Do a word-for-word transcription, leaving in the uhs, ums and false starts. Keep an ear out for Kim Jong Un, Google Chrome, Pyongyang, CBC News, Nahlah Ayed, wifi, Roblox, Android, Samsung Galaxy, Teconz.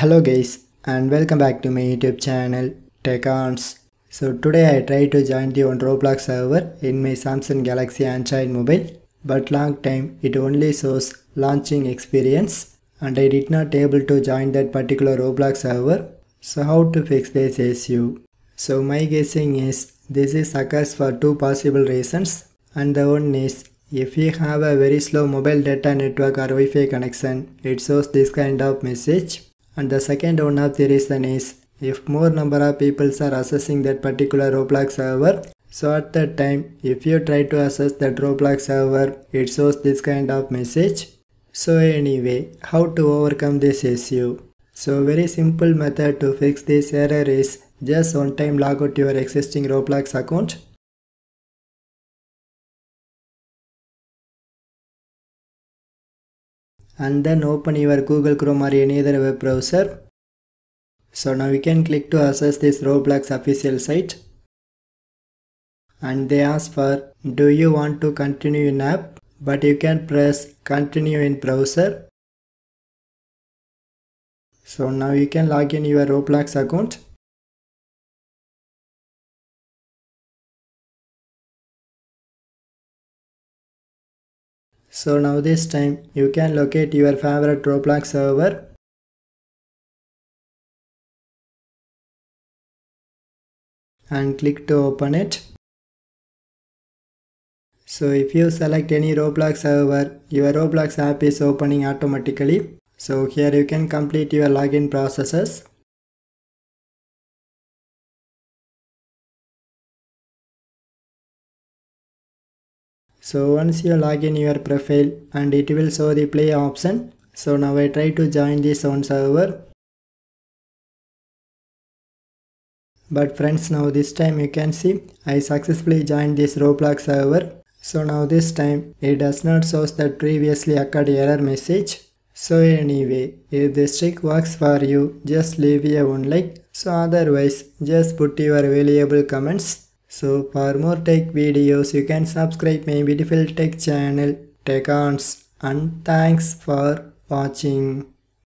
Hello guys, and welcome back to my YouTube channel Teconz. So today I try to join the on Roblox server in my Samsung Galaxy Android mobile, but long time it only shows launching experience and I did not able to join that particular Roblox server. So how to fix this issue? So my guessing is this is occurs for two possible reasons, and the one is if you have a very slow mobile data network or Wi-Fi connection, it shows this kind of message. And the second one of the reason is if more number of people are accessing that particular Roblox server, so at that time if you try to access that Roblox server, it shows this kind of message. So anyway, how to overcome this issue? So very simple method to fix this error is just one time log out your existing Roblox account. And then open your Google Chrome or any other web browser. So now you can click to access this Roblox official site. And they ask for, do you want to continue in app? But you can press continue in browser. So now you can log in your Roblox account. So now this time you can locate your favorite Roblox server. And click to open it. So if you select any Roblox server, your Roblox app is opening automatically. So here you can complete your login processes. So once you log in your profile and it will show the play option. So now I try to join this own server. But friends, now this time you can see I successfully joined this Roblox server. So now this time it does not show that previously occurred error message. So anyway, if this trick works for you, just leave a one like. So otherwise, just put your valuable comments. So for more tech videos, you can subscribe my beautiful tech channel Teconz, and thanks for watching.